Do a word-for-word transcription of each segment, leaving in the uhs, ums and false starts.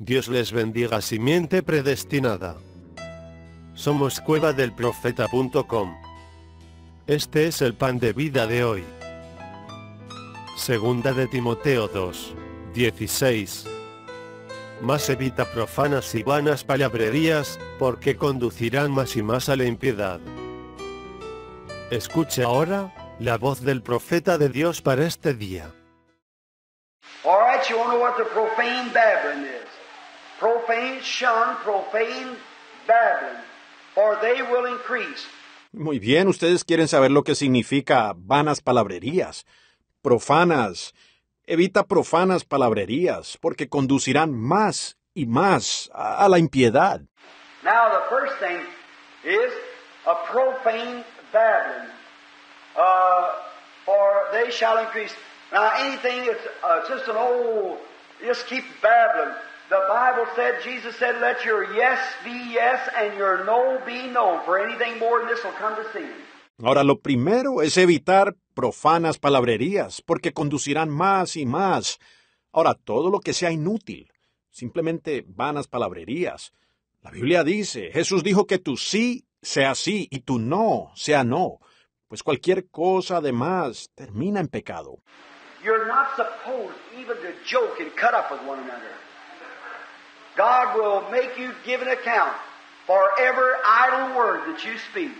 Dios les bendiga, simiente predestinada. Somos Cueva del Profeta punto com. Este es el pan de vida de hoy. Segunda de Timoteo dos, dieciséis. Mas evita profanas y vanas palabrerías, porque conducirán más y más a la impiedad. Escuche ahora la voz del profeta de Dios para este día. All right, you want to know what the profane babbling is. Profane, shun, profane, babbling, for they will increase. Muy bien, ustedes quieren saber lo que significa vanas palabrerías, profanas. Evita profanas palabrerías, porque conducirán más y más a, a la impiedad. Now the first thing is a profane babbling, uh, for they shall increase. Now anything that's uh, just an old, just keep babbling. The Bible said, Jesus said, let your yes be yes and your no be no. For anything more than this will come to sin. Ahora, lo primero es evitar profanas palabrerías, porque conducirán más y más. Ahora, todo lo que sea inútil, simplemente vanas palabrerías. La Biblia dice, Jesús dijo que tu sí sea sí y tu no sea no. Pues cualquier cosa además termina en pecado. You're not supposed even to joke and cut up with one another. God will make you give an account for every idle word that you speak.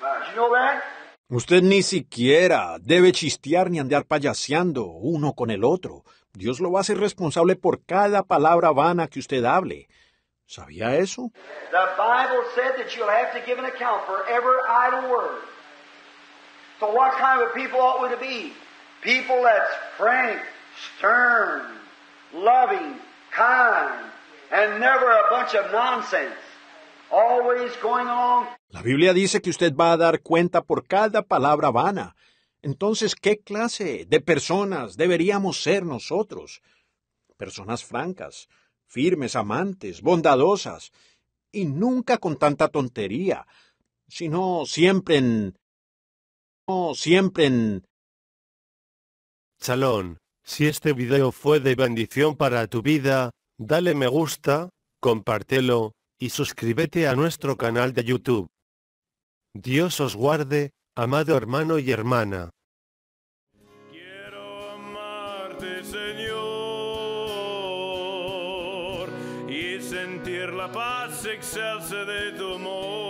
Did you know that? Usted ni siquiera debe chistear ni andar payaseando uno con el otro. Dios lo va a hacer responsable por cada palabra vana que usted hable. ¿Sabía eso? The Bible said that you'll have to give an account for every idle word. So what kind of people ought we to be? People that's frank, stern, loving, kind, and never a bunch of nonsense, always going along. La Biblia dice que usted va a dar cuenta por cada palabra vana. Entonces, ¿qué clase de personas deberíamos ser nosotros? Personas francas, firmes, amantes, bondadosas, y nunca con tanta tontería, sino siempre en... no, siempre en... Salón. Si este video fue de bendición para tu vida, dale me gusta, compártelo, y suscríbete a nuestro canal de YouTube. Dios os guarde, amado hermano y hermana. Quiero amarte, Señor, y sentir la paz excelsa de tu amor.